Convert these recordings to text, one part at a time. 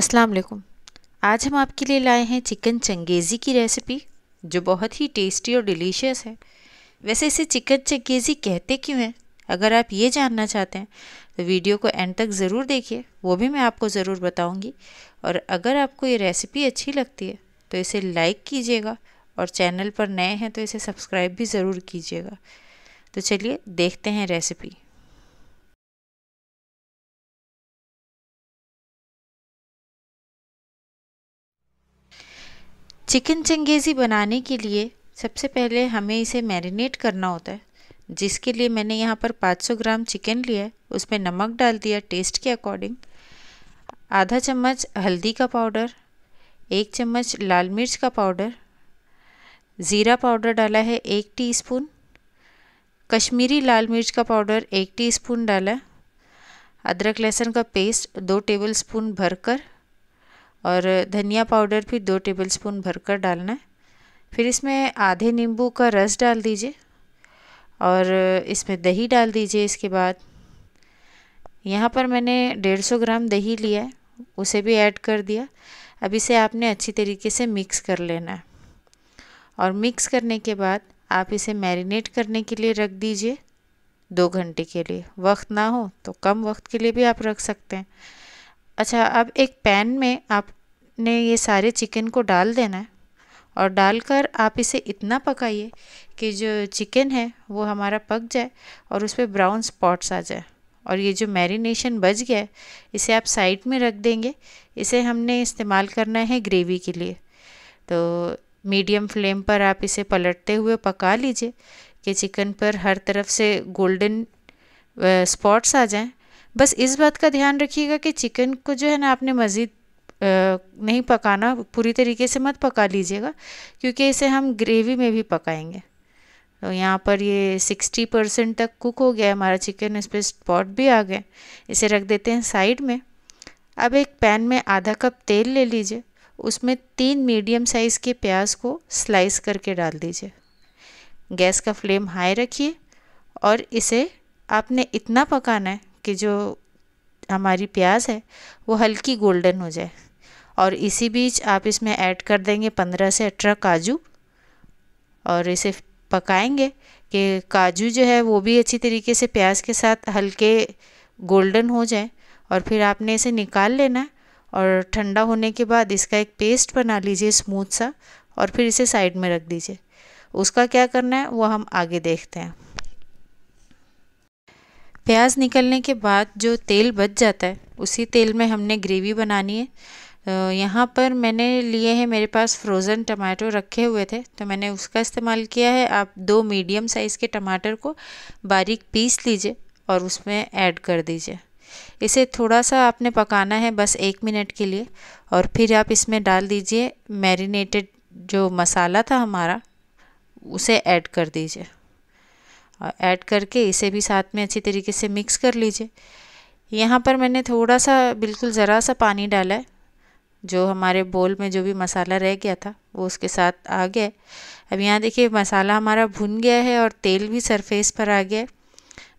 अस्सलाम वालेकुम। आज हम आपके लिए लाए हैं चिकन चंगेज़ी की रेसिपी जो बहुत ही टेस्टी और डिलीशियस है। वैसे इसे चिकन चंगेज़ी कहते क्यों हैं, अगर आप ये जानना चाहते हैं तो वीडियो को एंड तक ज़रूर देखिए, वो भी मैं आपको ज़रूर बताऊंगी। और अगर आपको ये रेसिपी अच्छी लगती है तो इसे लाइक कीजिएगा और चैनल पर नए हैं तो इसे सब्सक्राइब भी ज़रूर कीजिएगा। तो चलिए देखते हैं रेसिपी। चिकन चंगेज़ी बनाने के लिए सबसे पहले हमें इसे मैरिनेट करना होता है, जिसके लिए मैंने यहाँ पर 500 ग्राम चिकन लिया है। उसमें नमक डाल दिया टेस्ट के अकॉर्डिंग, आधा चम्मच हल्दी का पाउडर, एक चम्मच लाल मिर्च का पाउडर, ज़ीरा पाउडर डाला है 1 टीस्पून, कश्मीरी लाल मिर्च का पाउडर 1 टीस्पून डाला, अदरक लहसुन का पेस्ट 2 टेबलस्पून भरकर और धनिया पाउडर भी 2 टेबलस्पून भरकर डालना है। फिर इसमें आधे नींबू का रस डाल दीजिए और इसमें दही डाल दीजिए। इसके बाद यहाँ पर मैंने 150 ग्राम दही लिया है, उसे भी ऐड कर दिया। अब इसे आपने अच्छी तरीके से मिक्स कर लेना है और मिक्स करने के बाद आप इसे मैरिनेट करने के लिए रख दीजिए 2 घंटे के लिए। वक्त ना हो तो कम वक्त के लिए भी आप रख सकते हैं। अच्छा, अब एक पैन में आपने ये सारे चिकन को डाल देना है और डालकर आप इसे इतना पकाइए कि जो चिकन है वो हमारा पक जाए और उस पर ब्राउन स्पॉट्स आ जाए। और ये जो मैरिनेशन बच गया है इसे आप साइड में रख देंगे। इसे हमने इस्तेमाल करना है ग्रेवी के लिए, तो मीडियम फ्लेम पर आप इसे पलटते हुए पका लीजिए कि चिकन पर हर तरफ से गोल्डन स्पॉट्स आ जाएं। बस इस बात का ध्यान रखिएगा कि चिकन को जो है ना आपने मज़ीद नहीं पकाना, पूरी तरीके से मत पका लीजिएगा क्योंकि इसे हम ग्रेवी में भी पकाएंगे। तो यहाँ पर ये 60% तक कुक हो गया हमारा चिकन, इस पर स्पॉट भी आ गए। इसे रख देते हैं साइड में। अब एक पैन में आधा कप तेल ले लीजिए, उसमें 3 मीडियम साइज़ के प्याज को स्लाइस करके डाल दीजिए। गैस का फ्लेम हाई रखिए और इसे आपने इतना पकाना है कि जो हमारी प्याज है वो हल्की गोल्डन हो जाए। और इसी बीच आप इसमें ऐड कर देंगे 15 से 18 काजू और इसे पकाएंगे कि काजू जो है वो भी अच्छी तरीके से प्याज के साथ हल्के गोल्डन हो जाए। और फिर आपने इसे निकाल लेना है और ठंडा होने के बाद इसका एक पेस्ट बना लीजिए स्मूथ सा और फिर इसे साइड में रख दीजिए। उसका क्या करना है वो हम आगे देखते हैं। प्याज निकलने के बाद जो तेल बच जाता है उसी तेल में हमने ग्रेवी बनानी है। तो यहाँ पर मैंने लिए हैं, मेरे पास फ्रोज़न टमाटो रखे हुए थे तो मैंने उसका इस्तेमाल किया है। आप 2 मीडियम साइज़ के टमाटर को बारीक पीस लीजिए और उसमें ऐड कर दीजिए। इसे थोड़ा सा आपने पकाना है बस 1 मिनट के लिए और फिर आप इसमें डाल दीजिए मैरिनेटेड जो मसाला था हमारा, उसे ऐड कर दीजिए और ऐड करके इसे भी साथ में अच्छी तरीके से मिक्स कर लीजिए। यहाँ पर मैंने थोड़ा सा बिल्कुल ज़रा सा पानी डाला है, जो हमारे बोल में जो भी मसाला रह गया था वो उसके साथ आ गया। अब यहाँ देखिए मसाला हमारा भुन गया है और तेल भी सरफेस पर आ गया है।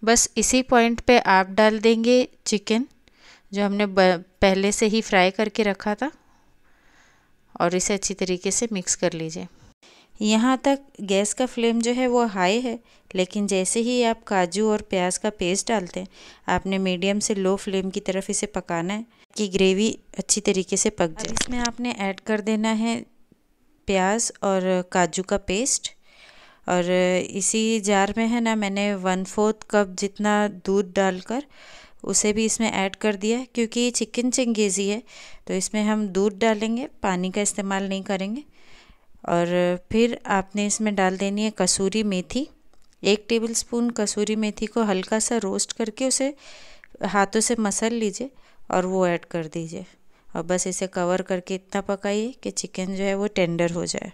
बस इसी पॉइंट पे आप डाल देंगे चिकन जो हमने पहले से ही फ्राई करके रखा था और इसे अच्छी तरीके से मिक्स कर लीजिए। यहाँ तक गैस का फ्लेम जो है वो हाई है, लेकिन जैसे ही आप काजू और प्याज का पेस्ट डालते हैं आपने मीडियम से लो फ्लेम की तरफ इसे पकाना है कि ग्रेवी अच्छी तरीके से पक जाए। इसमें आपने ऐड कर देना है प्याज और काजू का पेस्ट। और इसी जार में है ना मैंने 1/4 कप जितना दूध डालकर उसे भी इसमें ऐड कर दिया, क्योंकि ये चिकन चंगेज़ी है तो इसमें हम दूध डालेंगे, पानी का इस्तेमाल नहीं करेंगे। और फिर आपने इसमें डाल देनी है कसूरी मेथी। 1 टेबलस्पून कसूरी मेथी को हल्का सा रोस्ट करके उसे हाथों से मसल लीजिए और वो ऐड कर दीजिए। और बस इसे कवर करके इतना पकाइए कि चिकन जो है वो टेंडर हो जाए।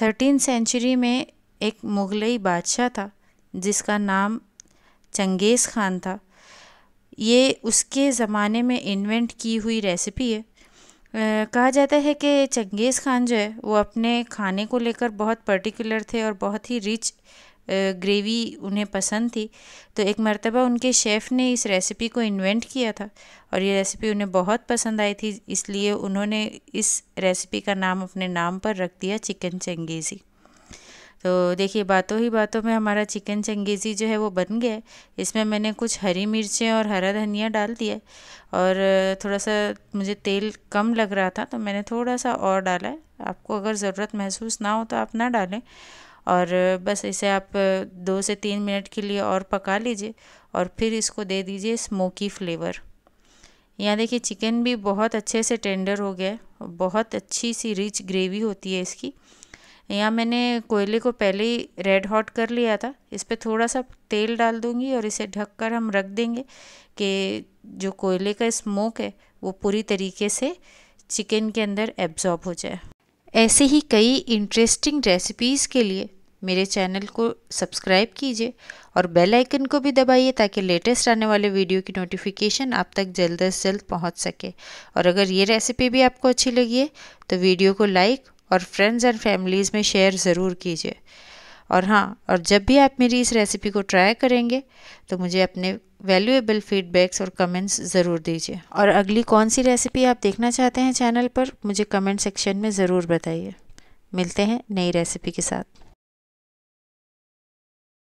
13वीं सेंचुरी में एक मुग़लई बादशाह था जिसका नाम चंगेज़ खान था। ये उसके ज़माने में इन्वेंट की हुई रेसिपी है। कहा जाता है कि चंगेज़ खान जो है वो अपने खाने को लेकर बहुत पर्टिकुलर थे और बहुत ही रिच ग्रेवी उन्हें पसंद थी। तो एक मर्तबा उनके शेफ़ ने इस रेसिपी को इन्वेंट किया था और ये रेसिपी उन्हें बहुत पसंद आई थी, इसलिए उन्होंने इस रेसिपी का नाम अपने नाम पर रख दिया चिकन चंगेज़ी। तो देखिए बातों ही बातों में हमारा चिकन चंगेज़ी जो है वो बन गया है। इसमें मैंने कुछ हरी मिर्चें और हरा धनिया डाल दिया है और थोड़ा सा मुझे तेल कम लग रहा था तो मैंने थोड़ा सा और डाला है। आपको अगर ज़रूरत महसूस ना हो तो आप ना डालें, और बस इसे आप 2 से 3 मिनट के लिए और पका लीजिए और फिर इसको दे दीजिए स्मोकी फ्लेवर। यहाँ देखिए चिकन भी बहुत अच्छे से टेंडर हो गया है, बहुत अच्छी सी रिच ग्रेवी होती है इसकी। यहाँ मैंने कोयले को पहले ही रेड हॉट कर लिया था, इस पर थोड़ा सा तेल डाल दूँगी और इसे ढककर हम रख देंगे कि जो कोयले का स्मोक है वो पूरी तरीके से चिकन के अंदर एब्जॉर्ब हो जाए। ऐसे ही कई इंटरेस्टिंग रेसिपीज़ के लिए मेरे चैनल को सब्सक्राइब कीजिए और बेल आइकन को भी दबाइए ताकि लेटेस्ट आने वाले वीडियो की नोटिफिकेशन आप तक जल्द से जल्द पहुंच सके। और अगर ये रेसिपी भी आपको अच्छी लगी है तो वीडियो को लाइक और फ्रेंड्स एंड फैमिलीज़ में शेयर ज़रूर कीजिए। और हाँ, और जब भी आप मेरी इस रेसिपी को ट्राई करेंगे तो मुझे अपने वैल्यूएबल फीडबैक्स और कमेंट्स ज़रूर दीजिए। और अगली कौन सी रेसिपी आप देखना चाहते हैं चैनल पर, मुझे कमेंट सेक्शन में ज़रूर बताइए। मिलते हैं नई रेसिपी के साथ।